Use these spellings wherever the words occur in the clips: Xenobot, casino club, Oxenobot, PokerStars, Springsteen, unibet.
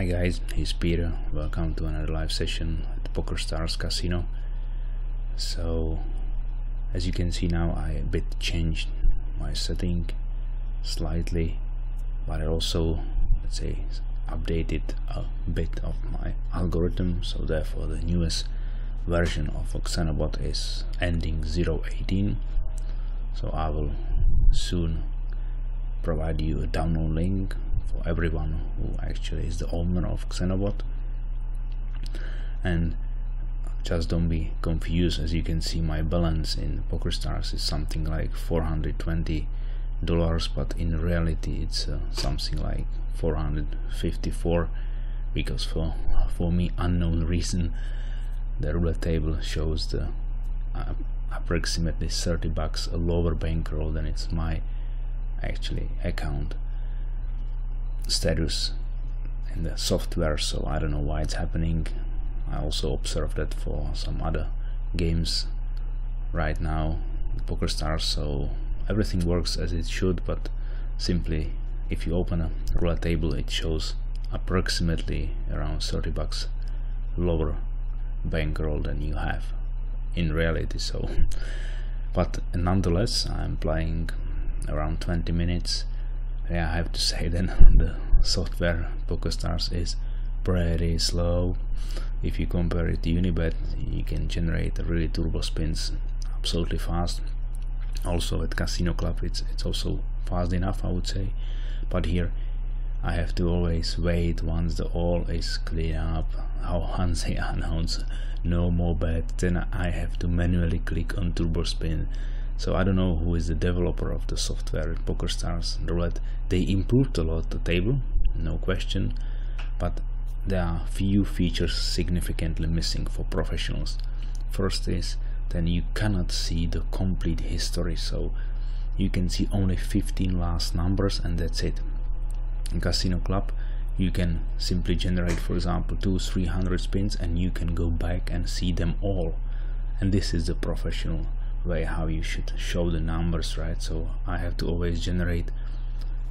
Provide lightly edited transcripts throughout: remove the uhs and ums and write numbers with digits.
Hi guys, it's Peter. Welcome to another live session at PokerStars Casino. So as you can see now, I a bit changed my setting slightly, but I also, let's say, updated a bit of my algorithm. So therefore the newest version of Oxenobot is ending 018. So I will soon provide you a download link for everyone who actually is the owner of Xenobot. And just don't be confused, as you can see my balance in PokerStars is something like $420, but in reality it's something like 454, because for me unknown reason the roulette table shows the approximately $30 a lower bankroll than it's my actually account status in the software. So I don't know why it's happening. I also observed that for some other games right now, PokerStars. So everything works as it should, but simply if you open a roulette table it shows approximately around $30 lower bankroll than you have in reality. So but nonetheless I'm playing around 20 minutes. Yeah, I have to say then the software PokerStars is pretty slow. If you compare it to Unibet, you can generate really turbo spins absolutely fast. Also at Casino Club it's also fast enough, I would say, but here I have to always wait once the all is clean up, once they announce no more bet, then I have to manually click on turbo spin. So I don't know who is the developer of the software at PokerStars Roulette. They improved a lot the table, no question, but there are few features significantly missing for professionals. First is then you cannot see the complete history, so you can see only 15 last numbers and that's it. In Casino Club you can simply generate, for example, 200-300 spins and you can go back and see them all, and this is the professional way how you should show the numbers, right? So I have to always generate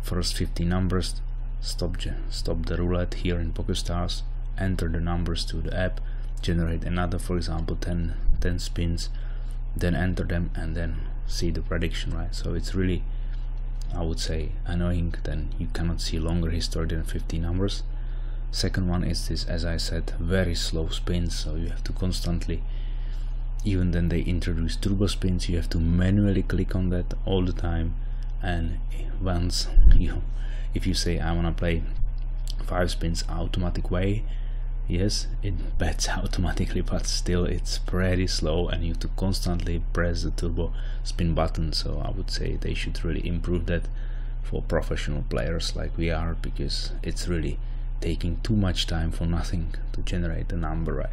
first 50 numbers, stop the roulette here in PokerStars, enter the numbers to the app, generate another, for example, 10 spins, then enter them and then see the prediction, right? So it's really, I would say, annoying. Then you cannot see longer history than 50 numbers. Second one is this, as I said, very slow spins, so you have to constantly, even then they introduce turbo spins, you have to manually click on that all the time. And once you, if you say I want to play 5 spins automatic way, yes, it bets automatically, but still it's pretty slow and you have to constantly press the turbo spin button. So I would say they should really improve that for professional players like we are, because it's really taking too much time for nothing to generate a number, right?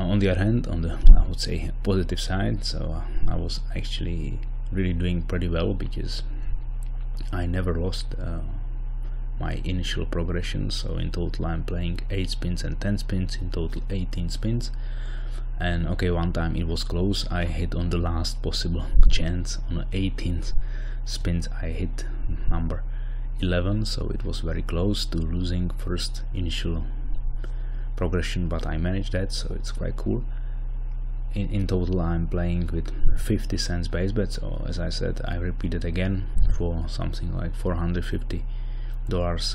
On the other hand, on the, I would say, positive side, so I was actually really doing pretty well, because I never lost my initial progression. So in total I'm playing 8 spins and 10 spins, in total 18 spins. And okay, one time it was close, I hit on the last possible chance, on the 18th spins I hit number 11, so it was very close to losing first initial progression, but I managed that, so it's quite cool. In total I'm playing with 50 cents base bet, so as I said, I repeat it again, for something like $450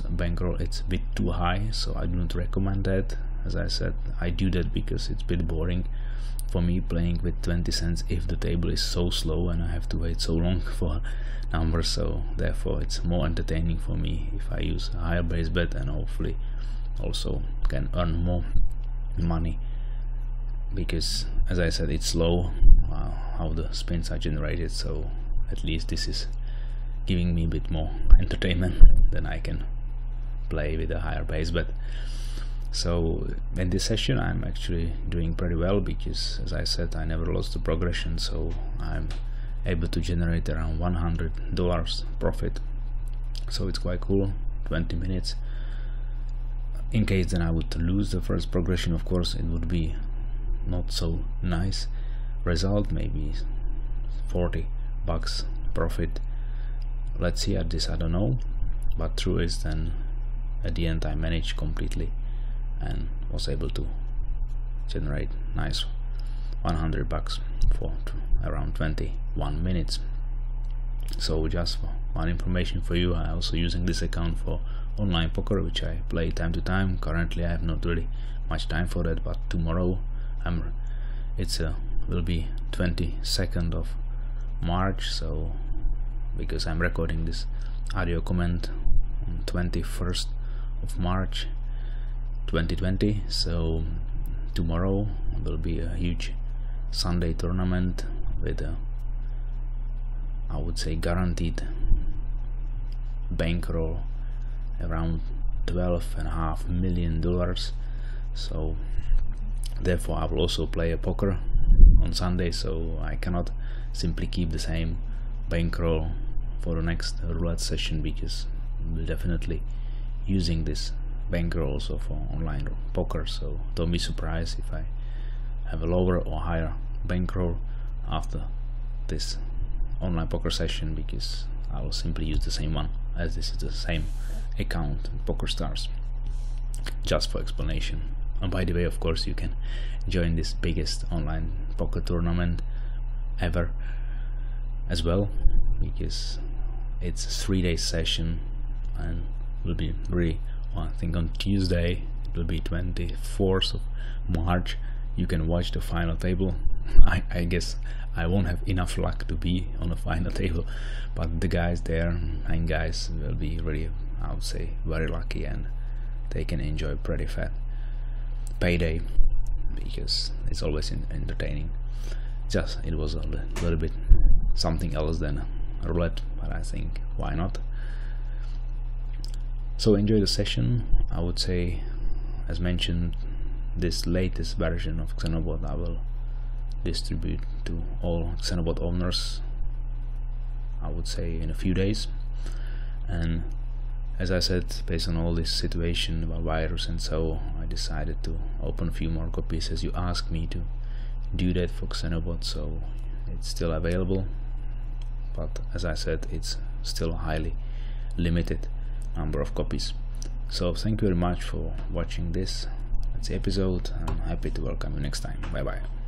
bankroll it's a bit too high, so I do not recommend that. As I said, I do that because it's a bit boring for me playing with 20 cents if the table is so slow and I have to wait so long for numbers. So therefore it's more entertaining for me if I use a higher base bet and hopefully also can earn more money, because as I said it's slow how the spins are generated, so at least this is giving me a bit more entertainment than I can play with a higher base bet. So in this session I'm actually doing pretty well, because as I said I never lost the progression, so I'm able to generate around $100 profit, so it's quite cool. 20 minutes. In case then I would lose the first progression, of course it would be not so nice result, maybe $40 profit. Let's see at this, I don't know, but true is then at the end I managed completely and was able to generate nice $100 for around 21 minutes. So just for one information for you, I also using this account for online poker, which I play time to time. Currently I have not really much time for that, but tomorrow will be 22nd of March, so because I'm recording this audio comment on 21st of March 2020, so tomorrow will be a huge Sunday tournament with a, I would say, guaranteed bankroll around $12.5 million. So therefore I will also play a poker on Sunday, so I cannot simply keep the same bankroll for the next roulette session, because we'll definitely using this bankroll also for online poker. So don't be surprised if I have a lower or higher bankroll after this online poker session, because I will simply use the same one, as this is the same account, PokerStars, just for explanation. And by the way, of course, you can join this biggest online poker tournament ever as well, because it's a 3-day session and will be really, I think on Tuesday, it will be 24th of March, you can watch the final table. I guess I won't have enough luck to be on the final table, but the guys there and guys will be really, I would say, very lucky, and they can enjoy pretty fat payday, because it's always entertaining. Just it was a little bit something else than roulette, but I think why not. So enjoy the session. I would say, as mentioned, this latest version of Xenobot I will distribute to all Xenobot owners, I would say, in a few days. And as I said, based on all this situation about virus and so, I decided to open a few more copies, as you asked me to do that for Xenobot, so it's still available, but as I said, it's still highly limited number of copies. So thank you very much for watching this episode, and I'm happy to welcome you next time. Bye bye.